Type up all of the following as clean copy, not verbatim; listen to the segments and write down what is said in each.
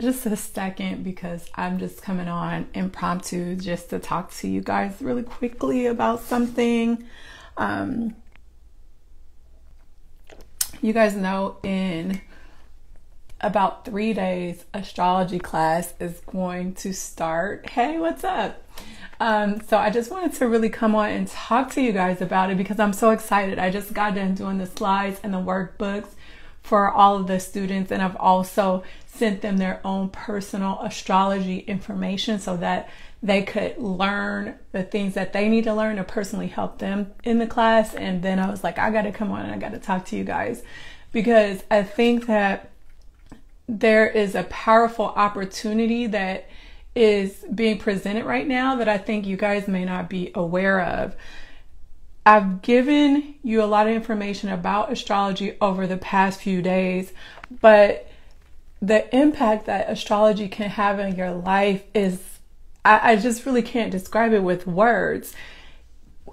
just a second because I'm just coming on impromptu just to talk to you guys really quickly about something. You guys know in about 3 days, astrology class is going to start. Hey, what's up? So I just wanted to really come on and talk to you guys about it because I'm so excited. I just got done doing the slides and the workbooks for all of the students, and I've also sent them their own personal astrology information so that they could learn the things that they need to learn to personally help them in the class. And then I was like, I gotta come on and I gotta talk to you guys because I think that there is a powerful opportunity that is being presented right now that I think you guys may not be aware of. I've given you a lot of information about astrology over the past few days, but the impact that astrology can have in your life is, I just really can't describe it with words.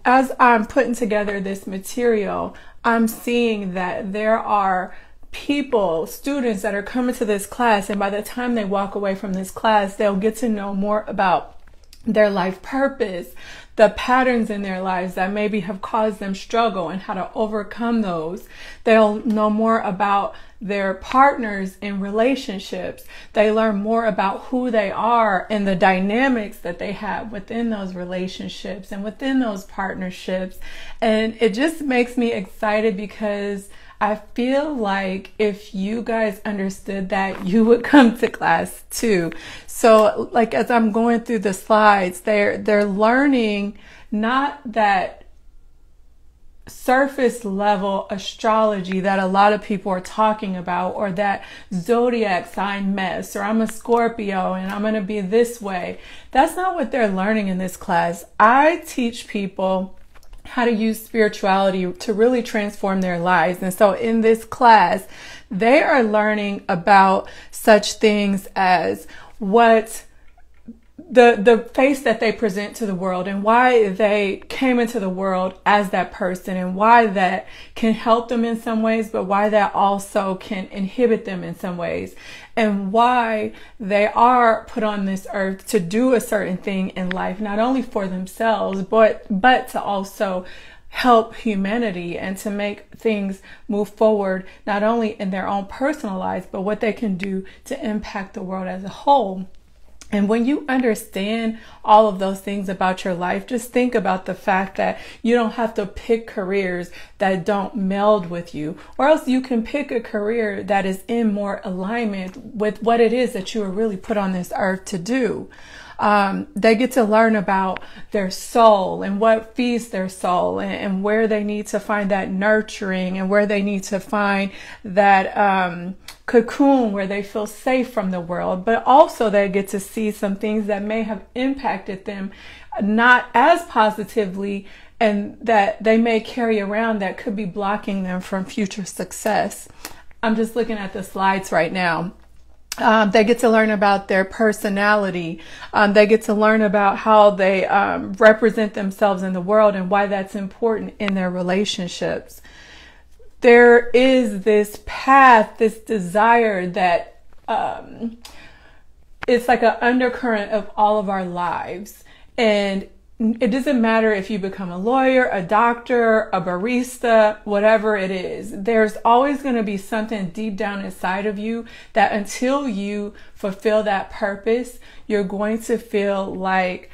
As I'm putting together this material, I'm seeing that there are people, students that are coming to this class, and by the time they walk away from this class, they'll get to know more about their life purpose, the patterns in their lives that maybe have caused them struggle and how to overcome those. They'll know more about their partners in relationships. They learn more about who they are and the dynamics that they have within those relationships and within those partnerships. And it just makes me excited because I feel like if you guys understood that, you would come to class too. So like as I'm going through the slides, they're learning not that surface level astrology that a lot of people are talking about, or that zodiac sign mess, or I'm a Scorpio and I'm going to be this way. That's not what they're learning in this class. I teach people how to use spirituality to really transform their lives. And so in this class, they are learning about such things as what the face that they present to the world and why they came into the world as that person, and why that can help them in some ways, but why that also can inhibit them in some ways, and why they are put on this earth to do a certain thing in life, not only for themselves, but to also help humanity and to make things move forward, not only in their own personal lives, but what they can do to impact the world as a whole. And when you understand all of those things about your life, just think about the fact that you don't have to pick careers that don't meld with you, or else you can pick a career that is in more alignment with what it is that you were really put on this earth to do. They get to learn about their soul and what feeds their soul, and where they need to find that nurturing, and where they need to find that cocoon where they feel safe from the world. But also they get to see some things that may have impacted them not as positively, and that they may carry around that could be blocking them from future success. I'm just looking at the slides right now. They get to learn about their personality. They get to learn about how they represent themselves in the world and why that's important in their relationships. There is this path, this desire that it's like an undercurrent of all of our lives. And it doesn't matter if you become a lawyer, a doctor, a barista, whatever it is. There's always going to be something deep down inside of you that until you fulfill that purpose, you're going to feel like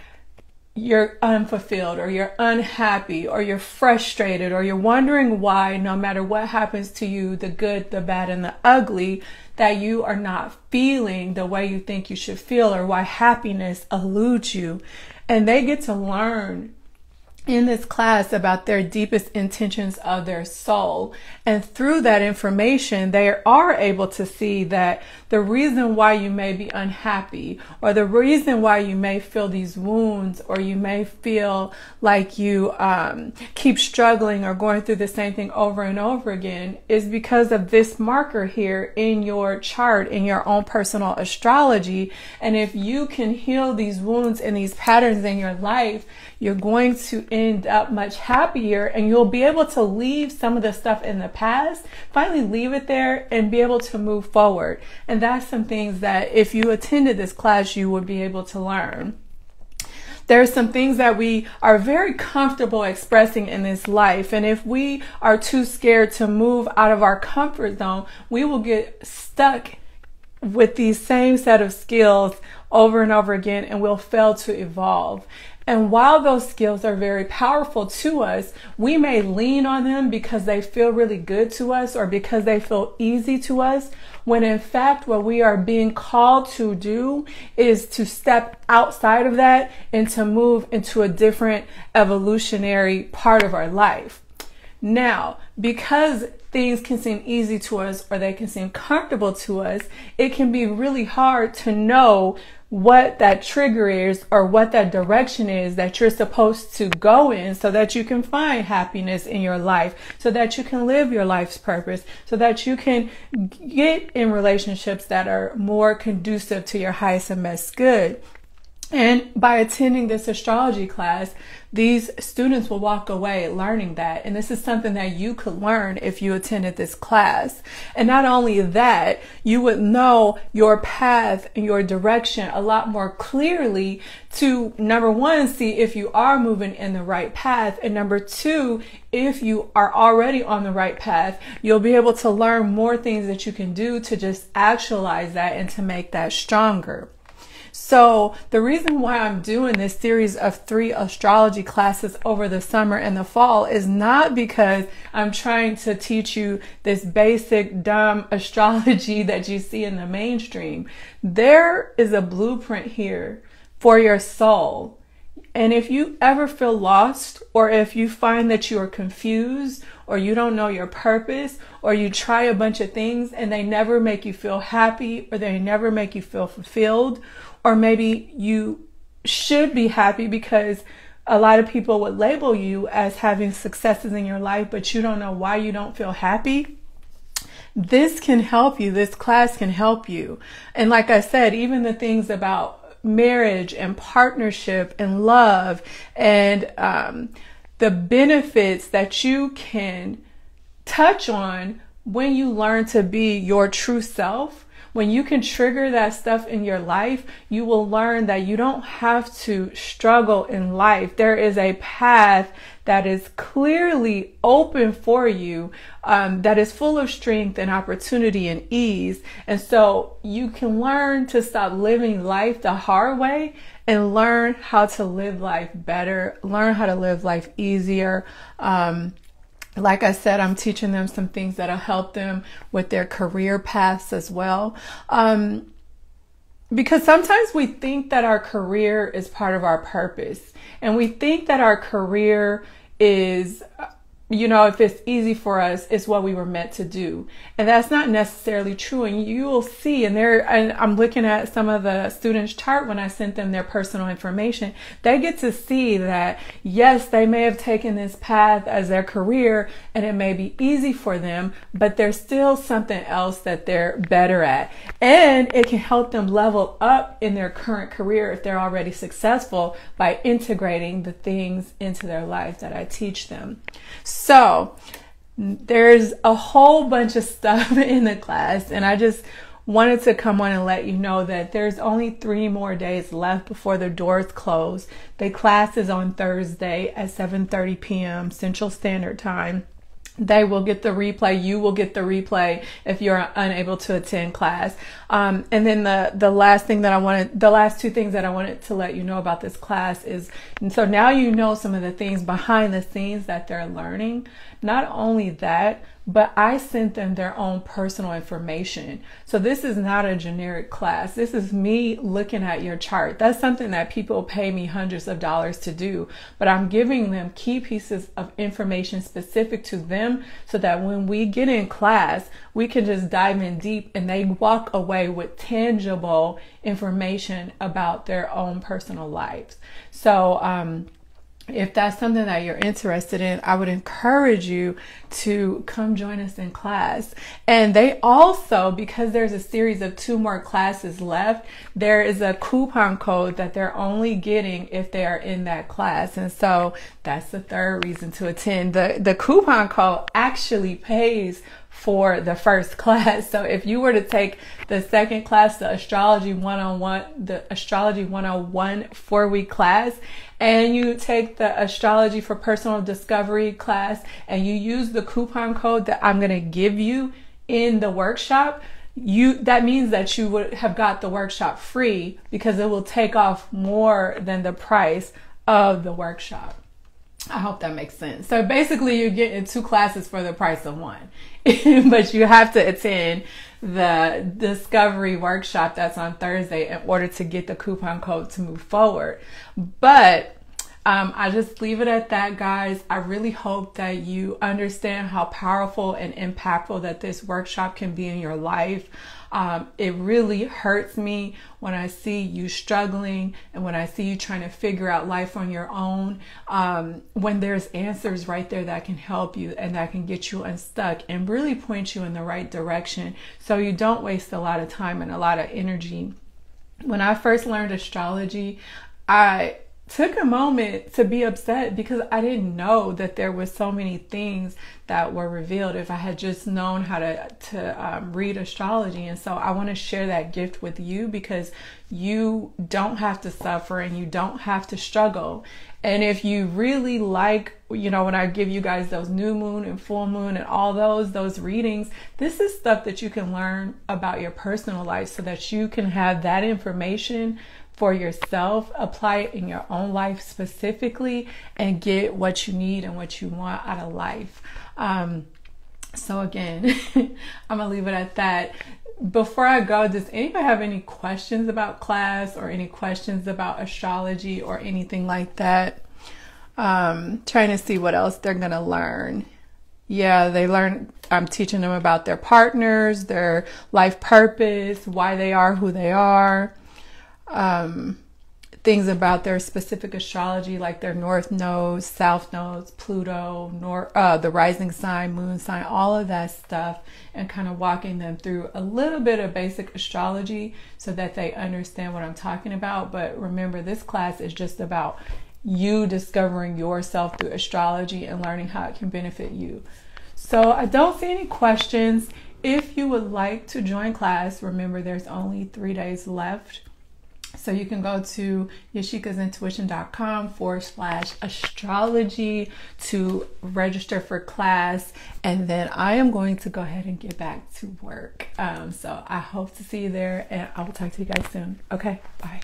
you're unfulfilled, or you're unhappy, or you're frustrated, or you're wondering why, no matter what happens to you, the good, the bad, and the ugly, that you are not feeling the way you think you should feel, or why happiness eludes you. And they get to learn in this class about their deepest intentions of their soul. And through that information, they are able to see that the reason why you may be unhappy, or the reason why you may feel these wounds, or you may feel like you keep struggling or going through the same thing over and over again, is because of this marker here in your chart, in your own personal astrology. And if you can heal these wounds and these patterns in your life, you're going to end up much happier, and you'll be able to leave some of the stuff in the past, finally leave it there and be able to move forward. And that's some things that if you attended this class, you would be able to learn. There's some things that we are very comfortable expressing in this life, and if we are too scared to move out of our comfort zone, we will get stuck with these same set of skills over and over again, and we'll fail to evolve. And while those skills are very powerful to us, we may lean on them because they feel really good to us or because they feel easy to us, when in fact what we are being called to do is to step outside of that and to move into a different evolutionary part of our life. Now, because things can seem easy to us or they can seem comfortable to us, it can be really hard to know what that trigger is or what that direction is that you're supposed to go in, so that you can find happiness in your life, so that you can live your life's purpose, so that you can get in relationships that are more conducive to your highest and best good. And by attending this astrology class, these students will walk away learning that. And this is something that you could learn if you attended this class. And not only that, you would know your path and your direction a lot more clearly to, number one, see if you are moving in the right path. And number two, if you are already on the right path, you'll be able to learn more things that you can do to just actualize that and to make that stronger. So the reason why I'm doing this series of 3 astrology classes over the summer and the fall is not because I'm trying to teach you this basic dumb astrology that you see in the mainstream. There is a blueprint here for your soul. And if you ever feel lost, or if you find that you are confused, or you don't know your purpose, or you try a bunch of things and they never make you feel happy, or they never make you feel fulfilled, or maybe you should be happy because a lot of people would label you as having successes in your life, but you don't know why you don't feel happy, this can help you. This class can help you. And like I said, even the things about marriage and partnership and love and the benefits that you can touch on when you learn to be your true self. When you can trigger that stuff in your life, you will learn that you don't have to struggle in life. There is a path that is clearly open for you, that is full of strength and opportunity and ease. And so you can learn to stop living life the hard way and learn how to live life better, learn how to live life easier. Like I said, I'm teaching them some things that'll help them with their career paths as well. Because sometimes we think that our career is part of our purpose, and we think that our career is, you know, if it's easy for us, it's what we were meant to do. And that's not necessarily true. And you will see, and I'm looking at some of the students' chart when I sent them their personal information, they get to see that, yes, they may have taken this path as their career and it may be easy for them, but there's still something else that they're better at. And it can help them level up in their current career if they're already successful by integrating the things into their life that I teach them. So there's a whole bunch of stuff in the class, and I just wanted to come on and let you know that there's only 3 more days left before the doors close. The class is on Thursday at 7:30 p.m. Central Standard Time. They will get the replay. You will get the replay if you're unable to attend class. And then the last thing that I wanted, the last 2 things that I wanted to let you know about this class is, and so now you know some of the things behind the scenes that they're learning. Not only that, but I sent them their own personal information. So this is not a generic class. This is me looking at your chart. That's something that people pay me hundreds of dollars to do, but I'm giving them key pieces of information specific to them so that when we get in class, we can just dive in deep and they walk away with tangible information about their own personal lives. So if that's something that you're interested in, I would encourage you to come join us in class. And they also, because there's a series of 2 more classes left, there is a coupon code that they're only getting if they are in that class. And so that's the 3rd reason to attend. The coupon code actually pays for the 1st class. So if you were to take the 2nd class, the astrology 101 4-week class, and you take the astrology for personal discovery class, and you use the coupon code that I'm going to give you in the workshop, that means that you would have got the workshop free, because it will take off more than the price of the workshop. I hope that makes sense. So basically you're getting 2 classes for the price of 1, but you have to attend the discovery workshop that's on Thursday in order to get the coupon code to move forward. But I just leave it at that, guys. I really hope that you understand how powerful and impactful that this workshop can be in your life. It really hurts me when I see you struggling and when I see you trying to figure out life on your own, when there's answers right there that can help you and that can get you unstuck and really point you in the right direction so you don't waste a lot of time and a lot of energy. When I first learned astrology, I took a moment to be upset because I didn't know that there were so many things that were revealed if I had just known how to read astrology. And so I want to share that gift with you, because you don't have to suffer and you don't have to struggle. And if you really like, you know, when I give you guys those new moon and full moon and all those readings, this is stuff that you can learn about your personal life so that you can have that information for yourself, apply it in your own life specifically, and get what you need and what you want out of life. So again, I'm gonna leave it at that. Before I go, does anybody have any questions about class or any questions about astrology or anything like that? Trying to see what else they're gonna learn. Yeah, I'm teaching them about their partners, their life purpose, why they are who they are. Things about their specific astrology, like their north nodes, south nodes, Pluto, the rising sign, moon sign, all of that stuff, and kind of walking them through a little bit of basic astrology so that they understand what I'm talking about. But remember, this class is just about you discovering yourself through astrology and learning how it can benefit you. So I don't see any questions. If you would like to join class, remember there's only 3 days left. So you can go to yashicasintuition.com /astrology to register for class. And then I am going to go ahead and get back to work. So I hope to see you there, and I will talk to you guys soon. Okay, bye.